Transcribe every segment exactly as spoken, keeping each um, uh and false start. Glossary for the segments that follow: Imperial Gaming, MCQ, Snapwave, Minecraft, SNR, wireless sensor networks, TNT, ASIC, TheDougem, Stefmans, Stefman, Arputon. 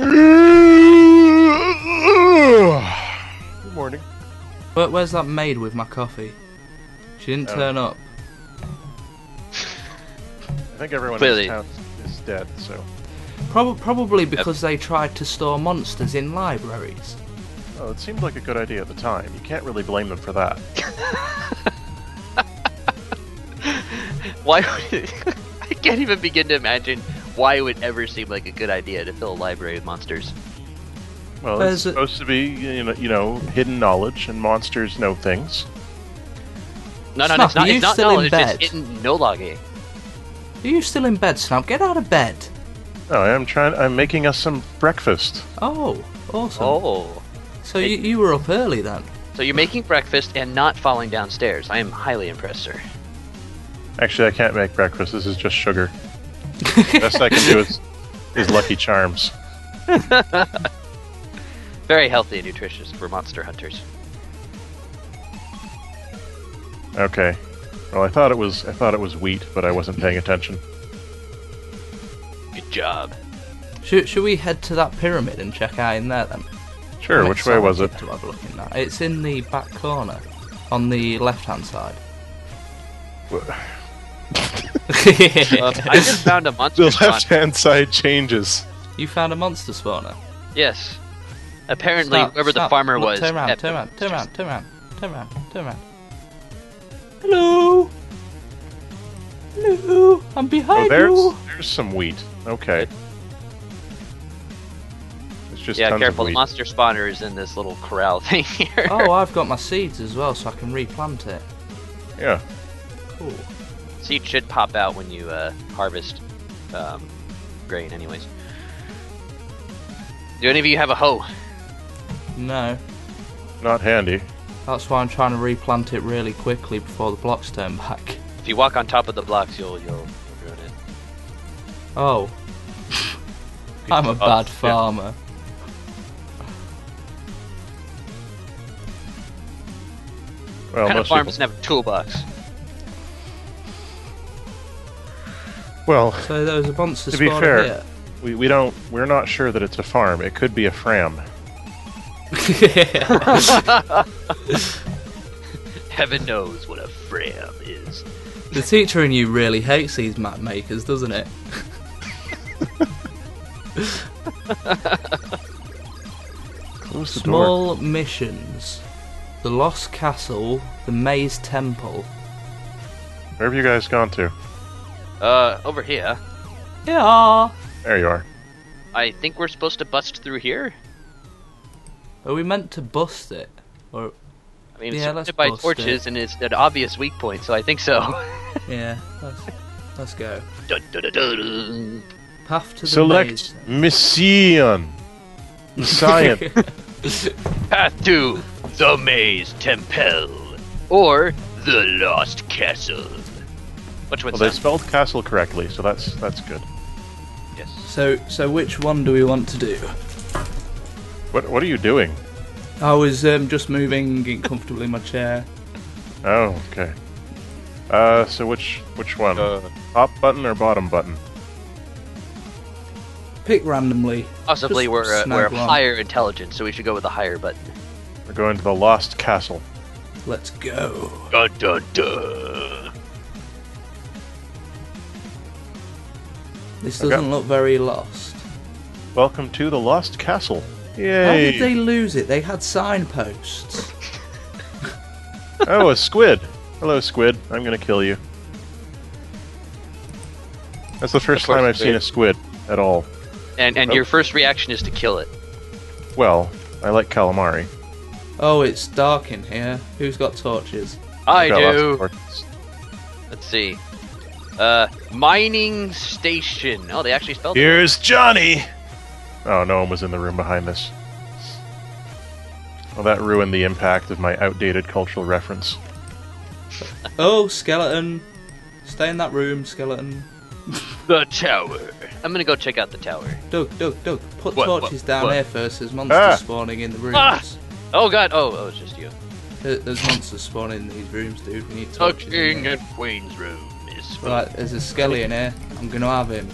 Good morning. But where's that maid with my coffee? She didn't oh. turn up. I think everyone in this town is dead, so... Pro probably because yep. they tried to store monsters in libraries. Oh, it seemed like a good idea at the time. You can't really blame them for that. Why would it... I can't even begin to imagine why it would ever seem like a good idea to fill a library with monsters. Well, There's it's supposed to be, you know, you know, hidden knowledge, and monsters know things. No, no, Snap, no it's not, it's not knowledge, it's just hidden no-logging. Are you still in bed, Snap? Get out of bed! No, I'm trying, I'm making us some breakfast. Oh, awesome. Oh. So it, you, you were up early, then? So you're making breakfast and not falling downstairs. I am highly impressed, sir. Actually, I can't make breakfast, this is just sugar. The best I can do is, is Lucky Charms. Very healthy and nutritious for monster hunters. Okay. Well, I thought it was I thought it was wheat, but I wasn't paying attention. Good job. Should should we head to that pyramid and check out in there then? Sure. Which way was it? To have a look in that. It's in the back corner, on the left-hand side. uh, I just found a monster. The left-hand side changes. You found a monster spawner. Yes. Apparently, stop, whoever stop. the farmer Look, was... Turn around, turn around, turn around, turn around, turn around, turn around. Hello! Hello! I'm behind oh, there's, you! There's some wheat. Okay. It's just yeah, careful, the monster spawner is in this little corral thing here. Oh, I've got my seeds as well, so I can replant it. Yeah. Cool. Seeds should pop out when you uh, harvest um, grain anyways. Do any of you have a hoe? No. Not handy. That's why I'm trying to replant it really quickly before the blocks turn back. If you walk on top of the blocks, you'll you'll, you'll ruin it. Oh. I'm a bad farmer. Yeah. Well, what kind of farm doesn't have a toolbox? Well, so there was a monster spawner here. To be fair, we we don't we're not sure that it's a farm. It could be a fram. Heaven knows what a fram is. The teacher in you really hates these map makers, doesn't it? Close the door. Small missions. The Lost Castle, the Maze Temple. Where have you guys gone to? Uh, over here. Yeah. There you are. I think we're supposed to bust through here? Are we meant to bust it? Or I mean, it's yeah, surrounded by torches, it. and it's an obvious weak point, so I think so. yeah, let's, let's go. Dun, dun, dun, dun. Path to the Select maze. Mission. Messiah. Path to the Maze Temple. Or the Lost Castle. Which one's well, they spelled castle correctly, so that's that's good. Yes. So, so which one do we want to do? What What are you doing? I was um, just moving, getting comfortable in my chair. Oh, okay. Uh, so which which one? Uh, Top button or bottom button? Pick randomly. Possibly just we're a, we're a higher intelligence, so we should go with the higher button. We're going to the Lost Castle. Let's go. Dun dun dun. This doesn't okay. look very lost. Welcome to the Lost Castle. Yay. How did they lose it? They had signposts. Oh, a squid. Hello, squid. I'm going to kill you. That's the first time I've seen a squid at all. And and oh. your first reaction is to kill it. Well, I like calamari. Oh, it's dark in here. Who's got torches? I do. Torches. Let's see. Uh, mining station. Oh, they actually spelled it. Here's Johnny. Oh, no one was in the room behind this. Well, that ruined the impact of my outdated cultural reference. Oh, skeleton. Stay in that room, skeleton. The tower. I'm gonna go check out the tower. Doug, Doug, Doug, put what, torches what, down what? here first. There's monsters ah. spawning in the rooms. Ah. Oh, God. Oh, oh, it's just you. There's monsters spawning in these rooms, dude. We need torches. King and Queen's room is Right, there's a skelly in here. I'm gonna have him.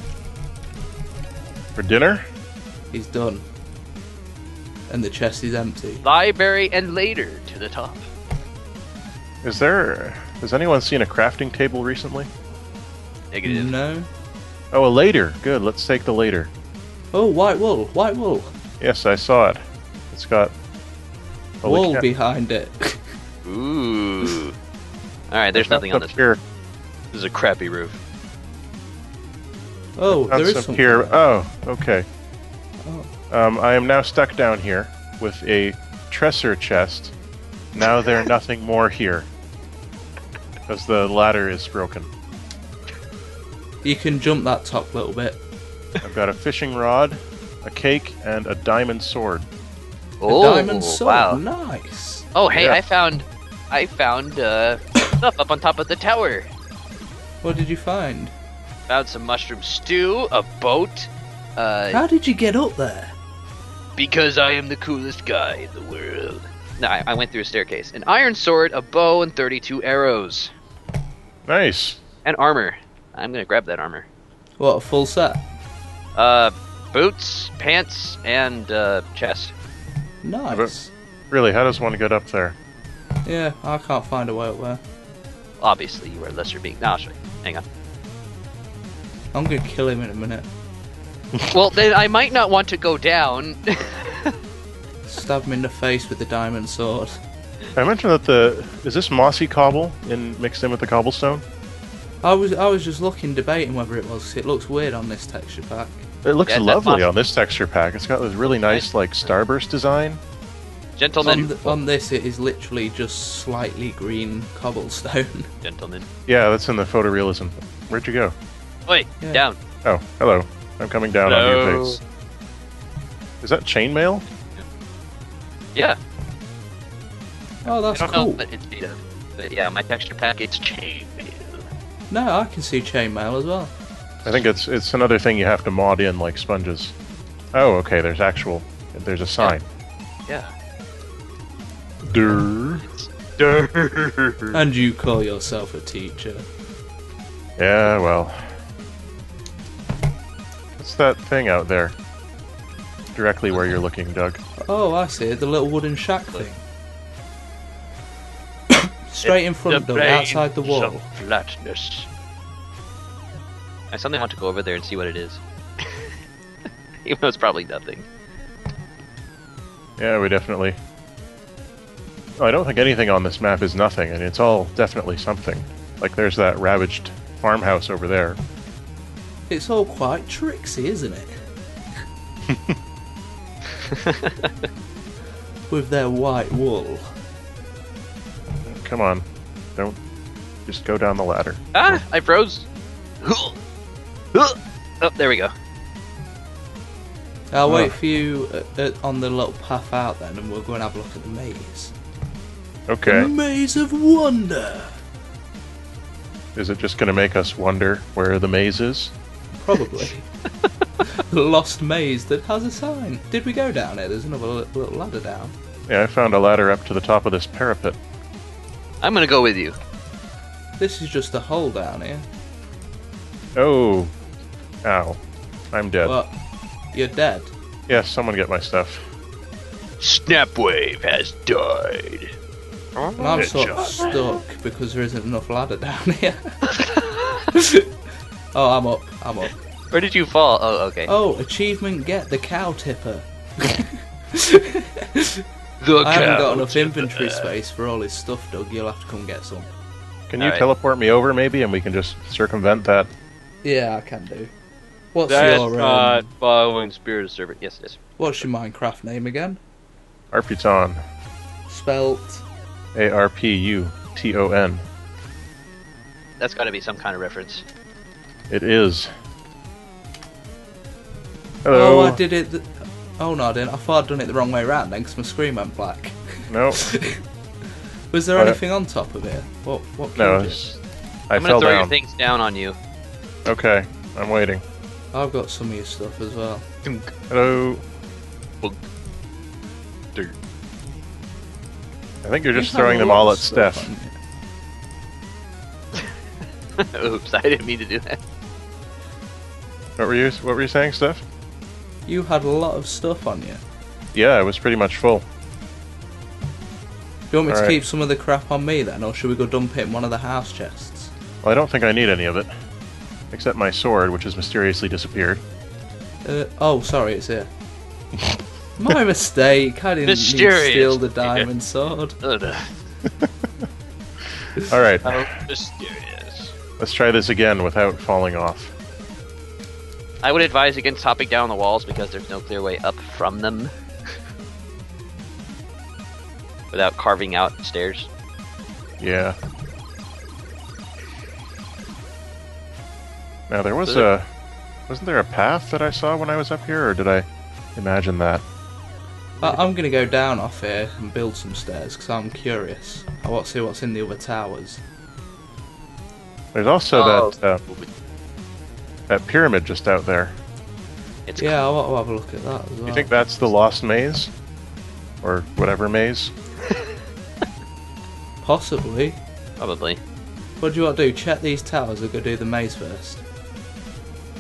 For dinner? He's done. And the chest is empty. Library and later to the top. Is there... Has anyone seen a crafting table recently? Negative. No. Oh, a later. Good, let's take the later. Oh, white wool. White wool. Yes, I saw it. It's got... wool behind it. Ooh. Alright, there's nothing on this here. This is a crappy roof. Oh, there is something here. Oh, okay. Oh. Um, I am now stuck down here with a treasure chest. Now there are nothing more here. Because the ladder is broken. You can jump that top little bit. I've got a fishing rod, a cake, and a diamond sword. Oh, a diamond sword, wow. Nice. Oh, hey, yeah. I found, I found uh, stuff up on top of the tower. What did you find? Found some mushroom stew, a boat. Uh, How did you get up there? Because I am the coolest guy in the world. No, I, I went through a staircase. An iron sword, a bow, and thirty-two arrows. Nice. And armor. I'm gonna grab that armor. What, a full set? Uh, boots, pants, and uh, chest. Nice. But really, how does one get up there? Yeah, I can't find a way up there. Obviously, you are a lesser being. No, I'll show you. Hang on. I'm gonna kill him in a minute. Well, then I might not want to go down. Stab him in the face with the diamond sword. I mentioned that the... Is this mossy cobble in, mixed in with the cobblestone? I was I was just looking, debating whether it was, 'cause it looks weird on this texture pack. It looks yeah, lovely on this texture pack. It's got this really nice, like, starburst design. Gentlemen. On, the, on this, it is literally just slightly green cobblestone. Gentlemen. Yeah, that's in the photorealism. Where'd you go? Wait, yeah. Down. Oh, hello. I'm coming down hello. on your face. Is that chainmail? Yeah. Oh, that's I don't cool. Know, but it's beta. But yeah, my texture pack, it's chainmail. No, I can see chainmail as well. I think it's it's another thing you have to mod in, like sponges. Oh, okay, there's actual... There's a sign. Yeah. yeah. Durr. Durr. And you call yourself a teacher. Yeah, well... What's that thing out there? Directly where you're looking, Doug. Oh, I see. The little wooden shack thing. Straight in front, Doug, outside the wall. Some flatness. I suddenly want to go over there and see what it is. Even though it's probably nothing. Yeah, we definitely... Oh, I don't think anything on this map is nothing, and it's all definitely something. Like, there's that ravaged farmhouse over there. It's all quite tricksy, isn't it? With their white wool. Come on. Don't... Just go down the ladder. Ah! I froze! Oh, there we go. I'll oh. wait for you at, at, on the little path out then, and we'll go and have a look at the maze. Okay. The maze of wonder! Is it just going to make us wonder where the maze is? Probably. The lost maze that has a sign. Did we go down it? There's another little ladder down. Yeah, I found a ladder up to the top of this parapet. I'm going to go with you. This is just a hole down here. Oh. Ow. I'm dead. What? You're dead? Yes, someone get my stuff. Snapwave has died. And I'm sort of stuck because there isn't enough ladder down here. Oh, I'm up. I'm up. Where did you fall? Oh, okay. Oh, achievement get the cow tipper. the cow I haven't got enough tipper. inventory space for all his stuff, Doug. You'll have to come get some. Can all you right. teleport me over, maybe, and we can just circumvent that? Yeah, I can do. What's that your... That um, following Spirit of Servant. Yes, yes. What's your Minecraft name again? Arputon. Spelt... A R P U T O N. That's gotta be some kind of reference. It is. Hello. Oh, I did it... Th oh, no, I didn't. I thought I'd done it the wrong way around then, because my screen went black. No. Was there what? anything on top of it? What, what no, it? I I'm gonna fell throw down. your things down on you. Okay, I'm waiting. I've got some of your stuff as well. Hello. I think you're just you throwing them all at Steph. Oops, I didn't mean to do that. What were you? What were you saying, Steph? you had a lot of stuff on you. Yeah, it was pretty much full. Do you want me All to right. keep some of the crap on me then, or should we go dump it in one of the house chests? Well, I don't think I need any of it. Except my sword, which has mysteriously disappeared. Uh, oh, sorry, it's here. My mistake, I didn't Mysterious. need to steal the diamond yeah. sword. Oh, no. Alright. How mysterious. Let's try this again without falling off. I would advise against hopping down the walls because there's no clear way up from them. Without carving out stairs. Yeah. Now there was a... Wasn't there a path that I saw when I was up here, or did I imagine that? I'm gonna go down off here and build some stairs, because I'm curious. I want to see what's in the other towers. There's also oh. that... Uh, that pyramid just out there. It's yeah, cool. I want to have a look at that as well. You think that's the lost maze? Or whatever maze? Possibly. Probably. What do you want to do? Check these towers or go do the maze first?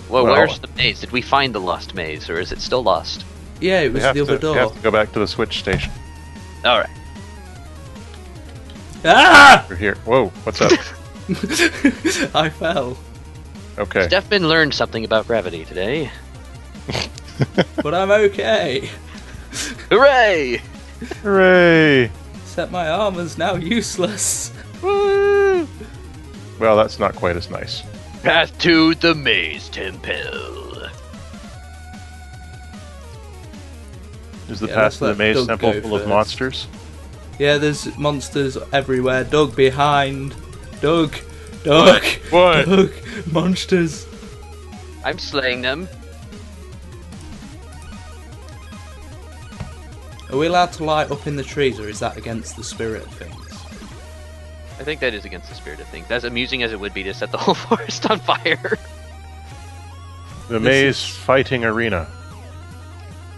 Well, well where's the maze? Did we find the lost maze, or is it still lost? Yeah, it was the other to, door. You have to go back to the switch station. Alright. Ah! We're here. Whoa, what's up? I fell. Okay. Stefman learned something about gravity today. But I'm okay. Hooray! Hooray! Except my armor's now useless. Woo! Well, that's not quite as nice. Path to the Maze Temple. Is the yeah, path to the Maze Doug Temple full first. of monsters? Yeah, there's monsters everywhere. Doug, behind. Doug. Doug. What? Doug. Monsters. I'm slaying them. Are we allowed to light up in the trees, or is that against the spirit of things? I think that is against the spirit of things. As amusing as it would be to set the whole forest on fire. The maze is... fighting arena.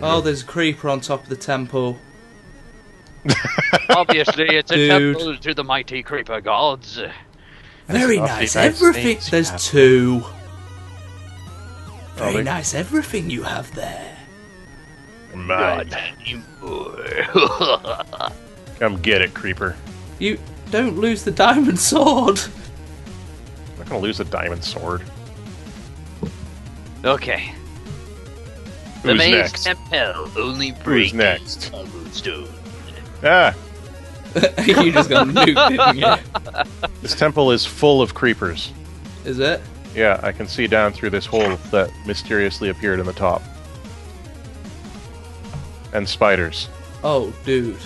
Oh, there's a creeper on top of the temple. Obviously, it's a Dude. temple to the mighty creeper gods. Very nice, everything. There's two. Very nice, everything you have there. Mine. Come get it, creeper. You don't lose the diamond sword. I'm not gonna lose the diamond sword. Okay. Who's the maze next? Temple only brings next. Stone. Ah. You just got nuked, didn't you? This temple is full of creepers. Is it? Yeah, I can see down through this hole that mysteriously appeared in the top. And spiders. Oh, dude.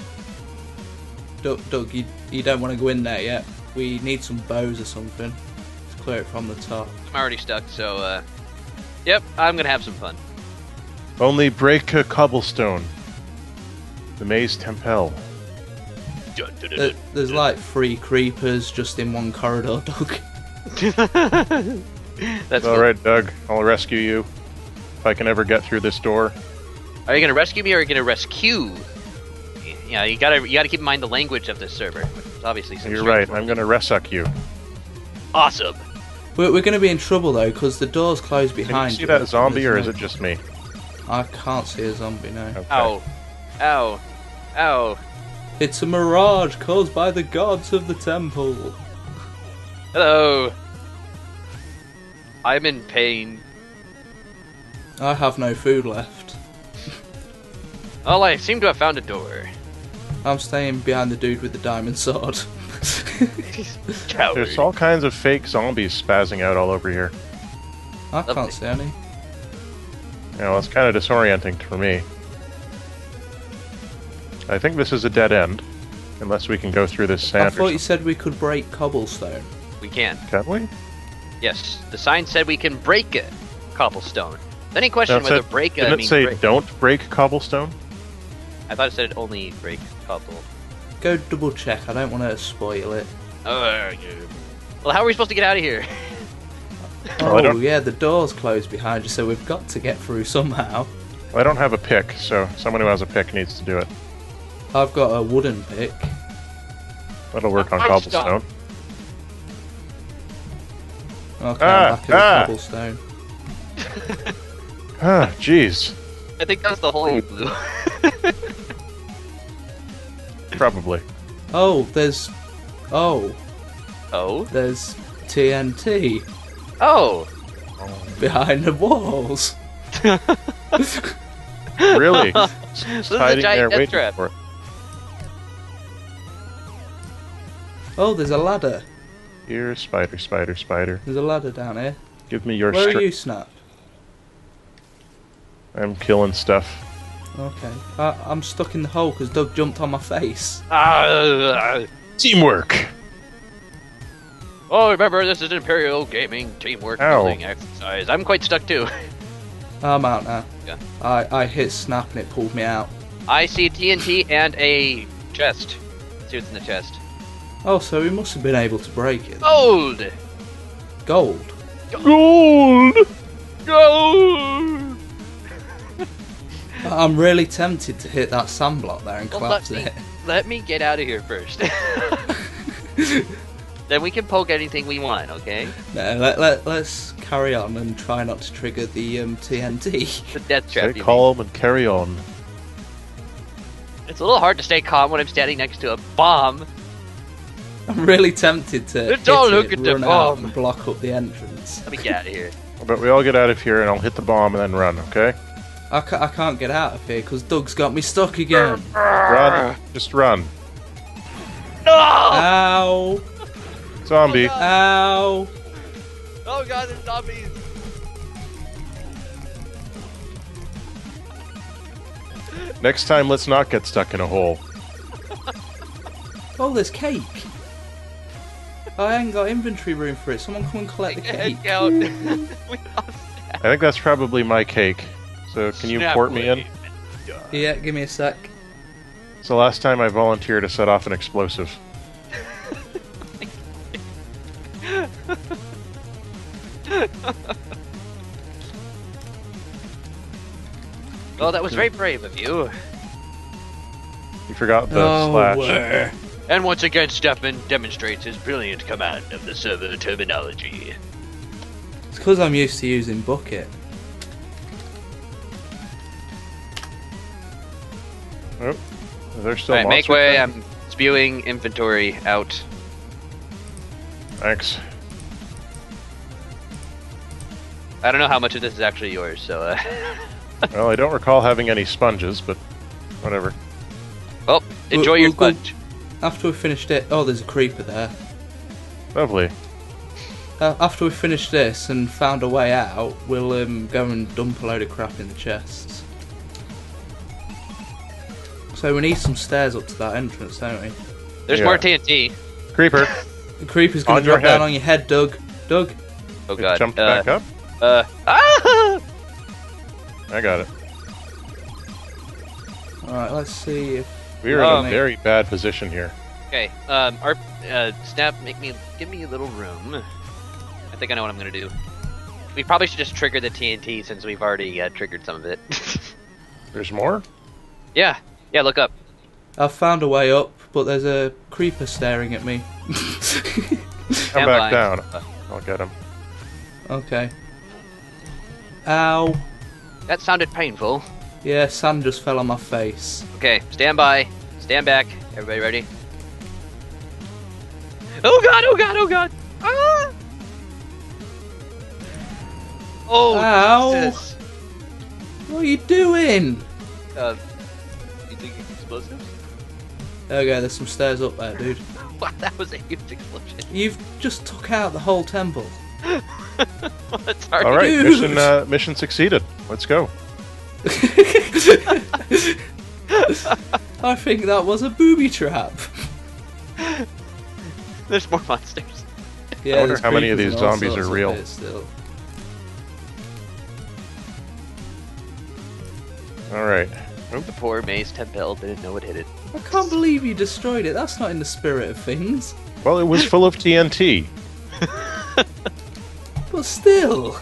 Doug, Doug you, you don't want to go in there yet. We need some bows or something to clear it from the top. I'm already stuck, so, uh... Yep, I'm gonna have some fun. Only break a cobblestone. The Maze Temple. There, there's like three creepers just in one corridor, Doug. That's alright, Doug. I'll rescue you. If I can ever get through this door. Are you gonna rescue me or are you gonna rescue? Yeah, you gotta you gotta keep in mind the language of this server. It's obviously some You're right. I'm gonna resuck you. Awesome. We're, we're gonna be in trouble though, because the door's closed behind. Can you see you. that zombie, There's or no... is it just me? I can't see a zombie now. Okay. Ow, ow, ow! It's a mirage caused by the gods of the temple. Hello. I'm in pain. I have no food left. Well, I seem to have found a door. I'm staying behind the dude with the diamond sword. There's all kinds of fake zombies spazzing out all over here. I Lovely. can't see any. Yeah, well, it's kind of disorienting for me. I think this is a dead end, unless we can go through this sand. I thought you said we could break cobblestone. We can. Can we? Yes. The sign said we can break a cobblestone. Any question no, whether said, break a... Didn't it say break. don't break cobblestone? I thought it said only break cobble. Go double check. I don't want to spoil it. Uh, well, how are we supposed to get out of here? Oh, well, yeah, the door's closed behind you, so we've got to get through somehow. Well, I don't have a pick, so someone who has a pick needs to do it. I've got a wooden pick. That'll work on I'm cobblestone. Stuck. Okay, ah, I'm back ah. cobblestone. Ah, jeez. I think that's the holy blue. Probably. Oh, there's... Oh. Oh? There's T N T. Oh! Behind the walls. Really? This is a giant death trap. Oh, there's a ladder. Here, spider, spider, spider. There's a ladder down here. Give me your... Where are you, Snap? I'm killing stuff. Okay. I I'm stuck in the hole because Doug jumped on my face. Uh, teamwork! Oh, remember, this is Imperial Gaming teamwork Ow. building exercise. I'm quite stuck too. I'm out now. Yeah. I, I hit Snap and it pulled me out. I see T N T and a chest. Let's see what's in the chest. Oh, so we must have been able to break it. Gold! Gold? Gold! Gold! I'm really tempted to hit that sand block there and well, collapse let me, it. Let me get out of here first. Then we can poke anything we want, okay? No, let, let, let's carry on and try not to trigger the um, T N T. The death trap. Stay calm mean. and carry on. It's a little hard to stay calm when I'm standing next to a bomb. I'm really tempted to it's hit all it, run the bomb. out and block up the entrance. Let me get out of here. But we all get out of here and I'll hit the bomb and then run, okay? I, ca I can't get out of here because Doug's got me stuck again. Run. Just run. No! Ow! Zombie. Oh, ow! Oh god, there's zombies! Next time, let's not get stuck in a hole. Oh, there's cake! I ain't got inventory room for it. Someone come and collect the cake. I think that's probably my cake. So, can you Snap port me in? Yeah, give me a sec. It's the last time I volunteered to set off an explosive. Oh, that was very brave of you. You forgot the oh, slash. Where? And once again, Stefmans demonstrates his brilliant command of the server terminology. It's because I'm used to using bucket. Oh, there's still. All right, make way. There? I'm spewing inventory out. Thanks. I don't know how much of this is actually yours, so. Uh... Well, I don't recall having any sponges, but whatever. Well, enjoy we'll, your we'll sponge. After we finished it, oh, there's a creeper there. Lovely. Uh, after we finish this and found a way out, we'll um, go and dump a load of crap in the chests. So we need some stairs up to that entrance, don't we? There's yeah. more T N T. Creeper. The creeper's going to drop down on your head, Doug. Doug. Oh god. It jumped uh, back up. Uh. Ah! I got it. All right. Let's see if. We're in um, a very bad position here. Okay, um, our, uh, Snap, make me, give me a little room. I think I know what I'm gonna do. We probably should just trigger the T N T since we've already uh, triggered some of it. There's more? Yeah, yeah, look up. I've found a way up, but there's a creeper staring at me. Come back line. down. I'll get him. Okay. Ow. That sounded painful. Yeah, sand just fell on my face. Okay, stand by. Stand back. Everybody ready? Oh god, oh god, oh god! Ah! Oh, ow! Jesus. What are you doing? Uh, you think it's explosives? Okay, there's some stairs up there, dude. Wow, that was a huge explosion. You've just took out the whole temple. That's hard All right, to do. mission, uh, mission succeeded. Let's go. I think that was a booby trap. There's more monsters. Yeah, I wonder how many of these zombies are real. Alright. The poor maze temple didn't know what hit it. I can't believe you destroyed it. That's not in the spirit of things. Well, it was full of T N T. But still.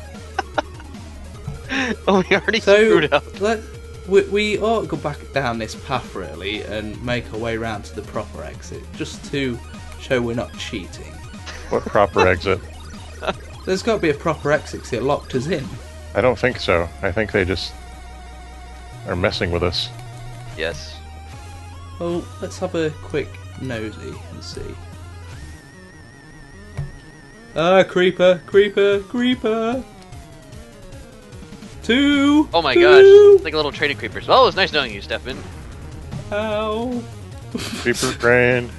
Oh, we already so, screwed up. Let, we, we ought to go back down this path, really, and make our way round to the proper exit, just to show we're not cheating. What proper exit? There's got to be a proper exit because it locked us in. I don't think so. I think they just are messing with us. Yes. Well, let's have a quick nosy and see. Ah, creeper, creeper, creeper! Two! Oh my two. Gosh, like a little traded creepers. Well, it was nice knowing you, Stefan. Ow! Creeper brain.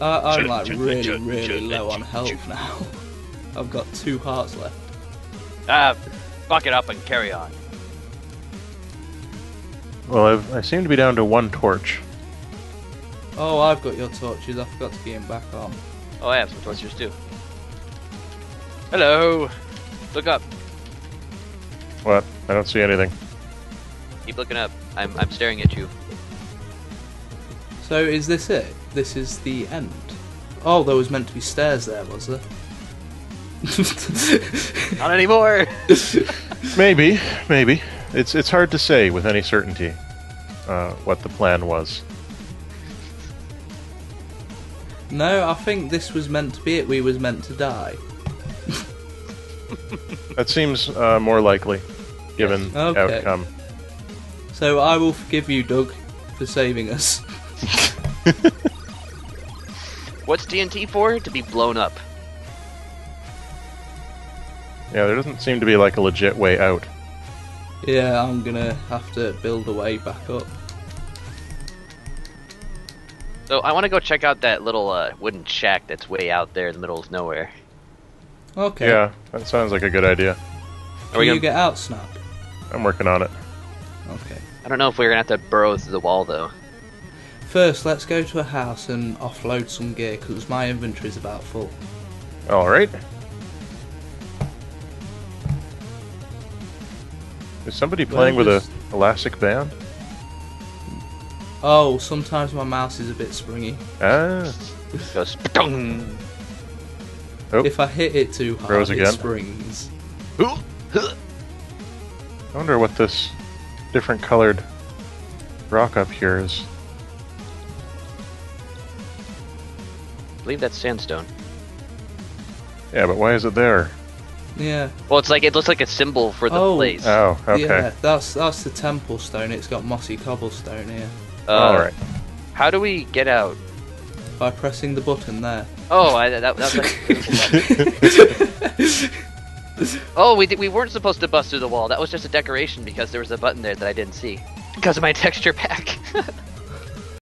Uh, I'm like really, really low on health now. I've got two hearts left. Ah, uh, fuck it up and carry on. Well, I've, I seem to be down to one torch. Oh, I've got your torches. I forgot to get him back on. Oh, I have some torches too. Hello! Look up. What? I don't see anything. Keep looking up. I'm, I'm staring at you. So is this it? This is the end. Oh, there was meant to be stairs there, was there? Not anymore! Maybe, maybe. It's it's hard to say with any certainty uh, what the plan was. No, I think this was meant to be it. We was meant to die. That seems uh, more likely, given the okay. outcome. So I will forgive you, Doug, for saving us. What's T N T for? To be blown up. Yeah, there doesn't seem to be like a legit way out. Yeah, I'm gonna have to build a way back up. So I want to go check out that little uh, wooden shack that's way out there in the middle of nowhere. Okay. Yeah, that sounds like a good idea. Can Are we you gonna... get out, Snap? I'm working on it. Okay. I don't know if we're gonna have to burrow through the wall though. First, let's go to a house and offload some gear because my inventory's about full. All right. Is somebody playing well, just... with a elastic band? Oh, sometimes my mouse is a bit springy. Ah. Goes sptung. Oh. If I hit it too hard, Rose it again. Springs. Ooh. I wonder what this different colored rock up here is. I believe that's sandstone. Yeah, but why is it there? Yeah. Well, it's like it looks like a symbol for the oh. place. Oh, okay. Yeah, that's that's the temple stone. It's got mossy cobblestone here. Uh, All right. How do we get out? By pressing the button there. Oh, I, that, that was. Like... oh, we did, we weren't supposed to bust through the wall. That was just a decoration because there was a button there that I didn't see because of my texture pack.